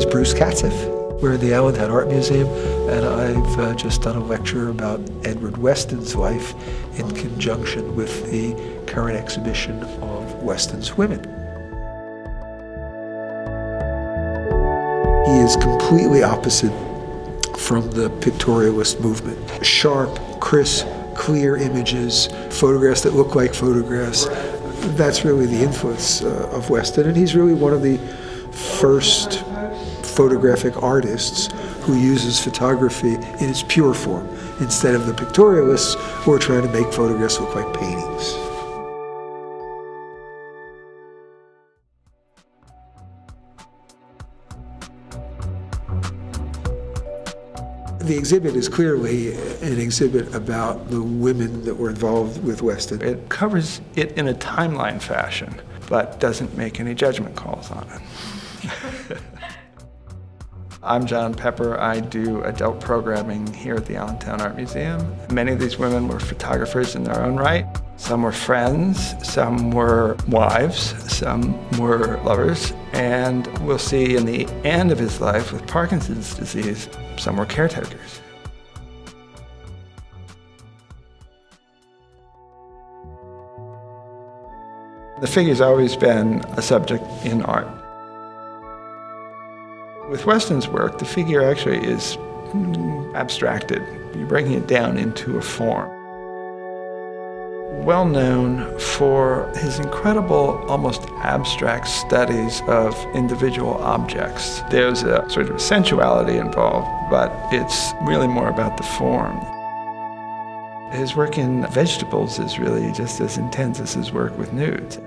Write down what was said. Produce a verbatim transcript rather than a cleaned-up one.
is Bruce Katsiff. We're at the Allentown Art Museum, and I've uh, just done a lecture about Edward Weston's life in conjunction with the current exhibition of Weston's women. He is completely opposite from the pictorialist movement. Sharp, crisp, clear images, photographs that look like photographs. That's really the influence uh, of Weston, and he's really one of the first photographic artists who uses photography in its pure form, instead of the pictorialists who are trying to make photographs look like paintings. The exhibit is clearly an exhibit about the women that were involved with Weston. It covers it in a timeline fashion, but doesn't make any judgment calls on it. I'm John Pepper. I do adult programming here at the Allentown Art Museum. Many of these women were photographers in their own right. Some were friends, some were wives, some were lovers, and we'll see in the end of his life with Parkinson's disease, some were caretakers. The figure's always been a subject in art. With Weston's work, the figure actually is abstracted. You're breaking it down into a form. Well known for his incredible, almost abstract studies of individual objects. There's a sort of sensuality involved, but it's really more about the form. His work in vegetables is really just as intense as his work with nudes.